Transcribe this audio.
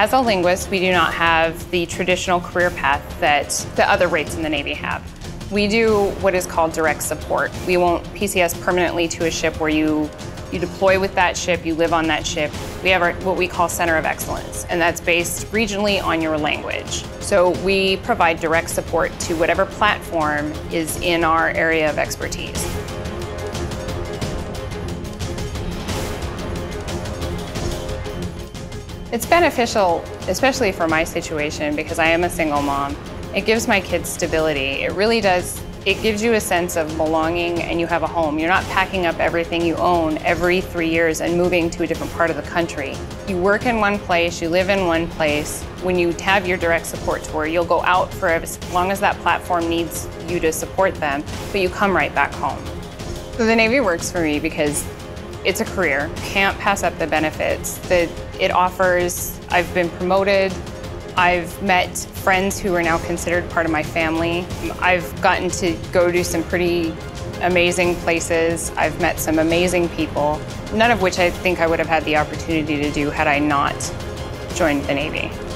As a linguist, we do not have the traditional career path that the other rates in the Navy have. We do what is called direct support. We won't PCS permanently to a ship where you deploy with that ship, you live on that ship. We have what we call Center of Excellence, and that's based regionally on your language. So we provide direct support to whatever platform is in our area of expertise. It's beneficial, especially for my situation, because I am a single mom. It gives my kids stability. It really does. It gives you a sense of belonging and you have a home. You're not packing up everything you own every 3 years and moving to a different part of the country. You work in one place, you live in one place. When you have your direct support tour, you'll go out for as long as that platform needs you to support them, but you come right back home. So the Navy works for me because it's a career. Can't pass up the benefits that it offers. I've been promoted. I've met friends who are now considered part of my family. I've gotten to go to some pretty amazing places. I've met some amazing people, none of which I think I would have had the opportunity to do had I not joined the Navy.